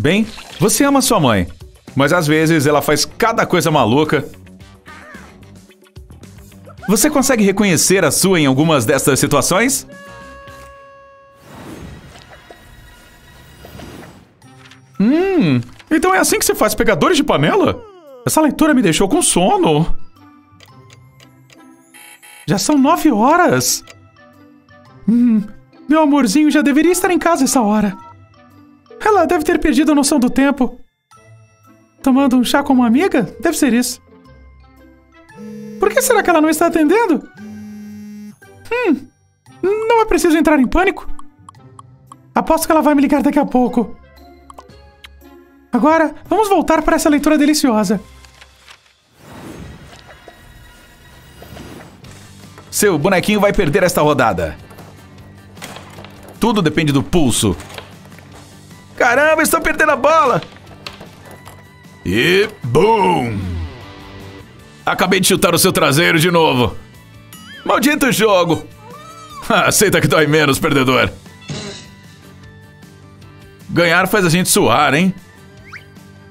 Bem, você ama sua mãe, mas às vezes ela faz cada coisa maluca. Você consegue reconhecer a sua em algumas dessas situações? Então é assim que se faz pegadores de panela? Essa leitura me deixou com sono. Já são 9 horas. Meu amorzinho já deveria estar em casa essa hora. Ela deve ter perdido a noção do tempo. Tomando um chá com uma amiga? Deve ser isso. Por que será que ela não está atendendo? Não é preciso entrar em pânico. Aposto que ela vai me ligar daqui a pouco. Agora, vamos voltar para essa leitura deliciosa. Seu bonequinho vai perder esta rodada. Tudo depende do pulso. Caramba, estou perdendo a bola! E... BOOM! Acabei de chutar o seu traseiro de novo. Maldito jogo! Aceita que dói menos, perdedor. Ganhar faz a gente suar, hein?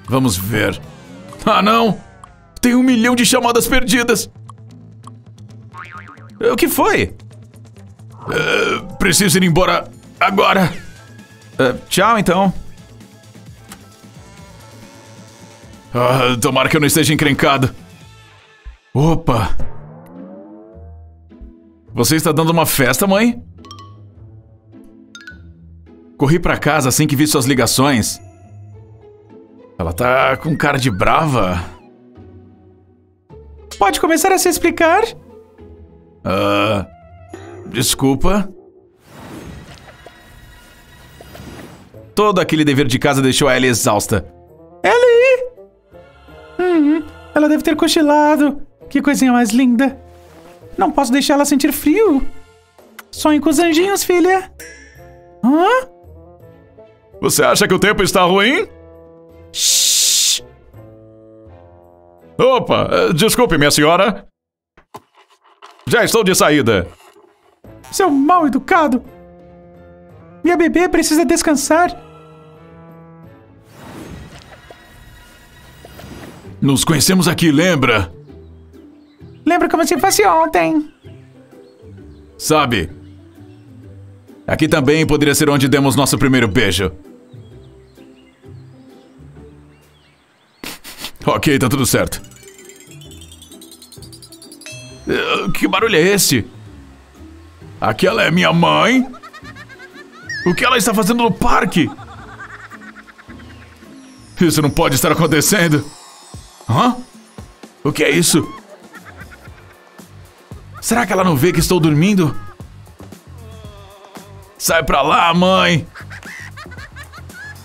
Vamos ver. Ah, não! Tem 1 milhão de chamadas perdidas! O que foi? Preciso ir embora agora. Tchau, então. Tomara que eu não esteja encrencado. Opa! Você está dando uma festa, mãe? Corri pra casa assim que vi suas ligações. Ela tá com cara de brava. Pode começar a se explicar? Desculpa. Todo aquele dever de casa deixou ela exausta. Ellie! Ela deve ter cochilado. Que coisinha mais linda. Não posso deixar ela sentir frio. Sonhe com os anjinhos, filha. Hã? Você acha que o tempo está ruim? Shhh. Opa, desculpe, minha senhora. Já estou de saída. Seu mal educado. Minha bebê precisa descansar. Nos conhecemos aqui, lembra? Lembro como se fosse ontem. Sabe, aqui também poderia ser onde demos nosso primeiro beijo. Ok, tá tudo certo. Que barulho é esse? Aquela é minha mãe? O que ela está fazendo no parque? Isso não pode estar acontecendo. Hã? O que é isso? Será que ela não vê que estou dormindo? Sai pra lá, mãe!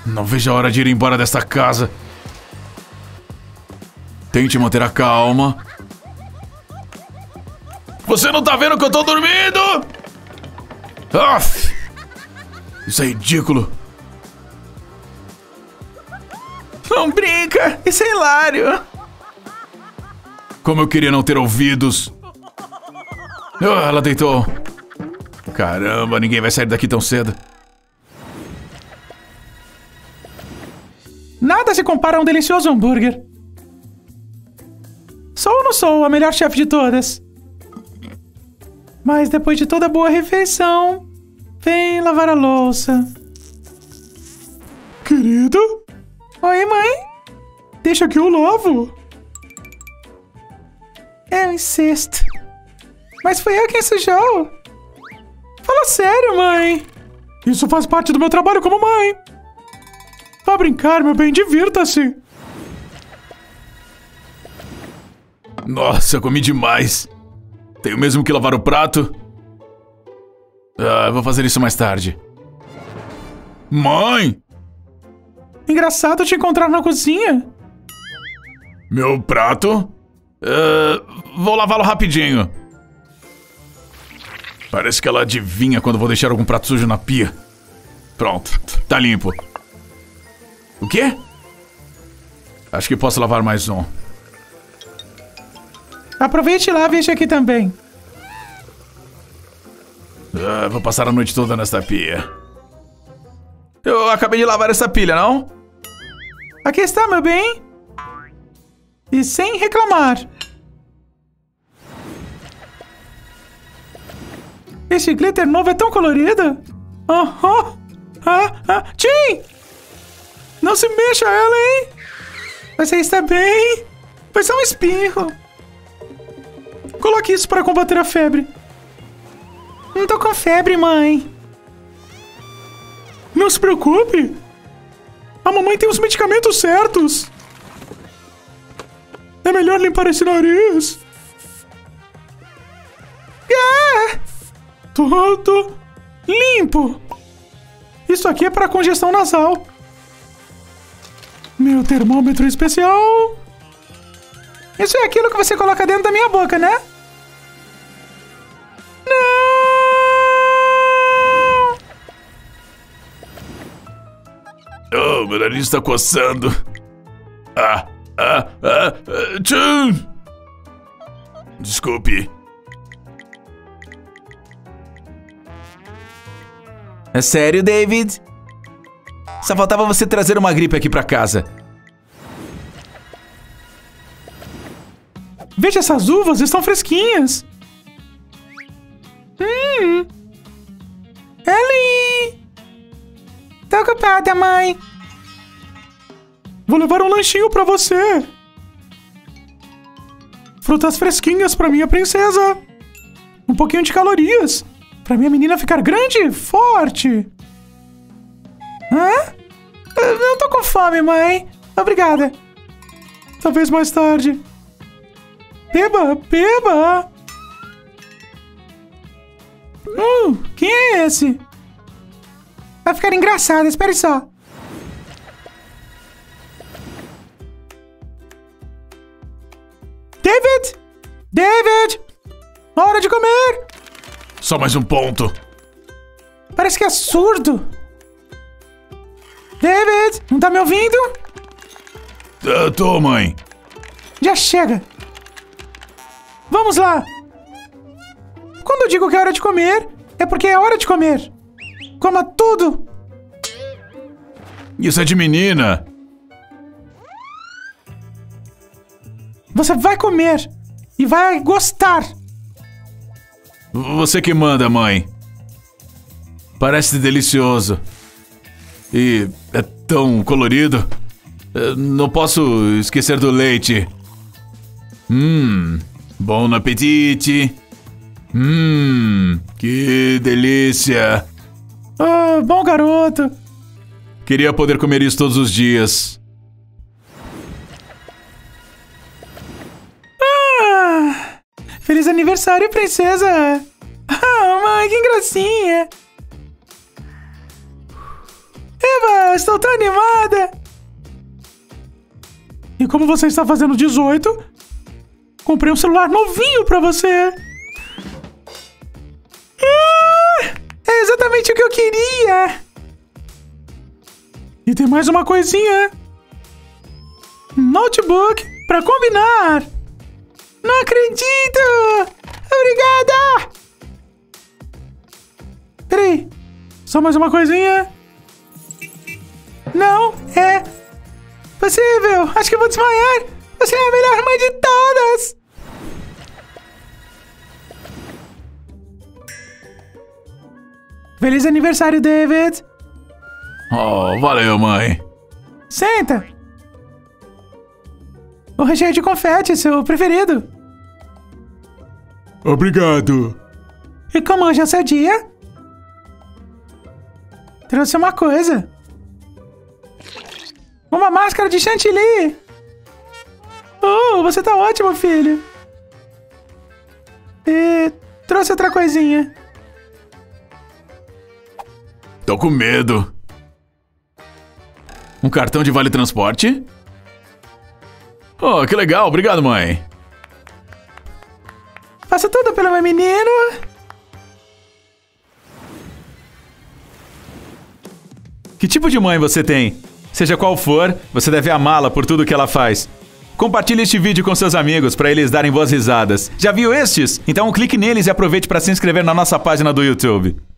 Não vejo a hora de ir embora desta casa. Tente manter a calma. Você não tá vendo que eu tô dormindo? Isso é ridículo. Não brinca, isso é hilário. Como eu queria não ter ouvidos. Ela deitou. Caramba, ninguém vai sair daqui tão cedo. Nada se compara a um delicioso hambúrguer. Sou ou não sou a melhor chefe de todas? Mas depois de toda boa refeição, vem lavar a louça. Querido? Oi, mãe? Deixa que eu lavo. Eu insisto. Mas foi eu quem sujou. Fala sério, mãe. Isso faz parte do meu trabalho como mãe. Vá brincar, meu bem, divirta-se. Nossa, eu comi demais. Tenho mesmo que lavar o prato? Vou fazer isso mais tarde. Mãe! Engraçado te encontrar na cozinha. Meu prato? Vou lavá-lo rapidinho. Parece que ela adivinha quando vou deixar algum prato sujo na pia. Pronto, tá limpo. O quê? Acho que posso lavar mais um. Aproveite lá, veja aqui também. Vou passar a noite toda nesta pia. Eu acabei de lavar essa pilha, não? Aqui está, meu bem. E sem reclamar. Este glitter novo é tão colorido. Oh, Tim! Não se mexa ela, hein? Você está bem? Foi só um espirro. Coloque isso para combater a febre. Não tô com febre, mãe. Não se preocupe. A mamãe tem os medicamentos certos. É melhor limpar esse nariz. Ah! Todo limpo. Isso aqui é para congestão nasal. Meu termômetro especial. Isso é aquilo que você coloca dentro da minha boca, né? Não! Oh, meu nariz está coçando. Tchum! Desculpe. É sério, David? Só faltava você trazer uma gripe aqui pra casa. Veja, essas uvas estão fresquinhas. Ellie! Tô ocupada, mãe. Vou levar um lanchinho pra você. Frutas fresquinhas pra minha princesa. Um pouquinho de calorias. Pra minha menina ficar grande e forte. Hã? Eu não tô com fome, mãe. Obrigada. Talvez mais tarde. Beba, beba. Quem é esse? Vai ficar engraçado, espere só. David! David! Hora de comer! Só mais um ponto. Parece que é surdo. David, não tá me ouvindo? Tô, mãe. Já chega. Vamos lá. Quando eu digo que é hora de comer, é porque é hora de comer. Coma tudo. Isso é de menina. Você vai comer e vai gostar. Você que manda, mãe. Parece delicioso. E é tão colorido. Não posso esquecer do leite. Bom apetite. Que delícia. Ah, bom garoto. Queria poder comer isso todos os dias. Ah, feliz aniversário, princesa. Ah, mãe, que gracinha. Eva, estou tão animada! E como você está fazendo 18, comprei um celular novinho pra você! É exatamente o que eu queria! E tem mais uma coisinha! Notebook pra combinar! Não acredito! Obrigada! Peraí, só mais uma coisinha! Não é possível. Acho que eu vou desmaiar. Você é a melhor mãe de todas. Feliz aniversário, David. Oh, valeu, mãe. Senta. O recheio de confete é seu preferido. Obrigado. E como hoje é o seu dia? Trouxe uma coisa. Uma máscara de chantilly! Oh, você tá ótimo, filho! E trouxe outra coisinha. Tô com medo. Um cartão de vale transporte? Oh, que legal! Obrigado, mãe! Faça tudo pelo meu menino! Que tipo de mãe você tem? Seja qual for, você deve amá-la por tudo que ela faz. Compartilhe este vídeo com seus amigos para eles darem boas risadas. Já viu estes? Então clique neles e aproveite para se inscrever na nossa página do YouTube.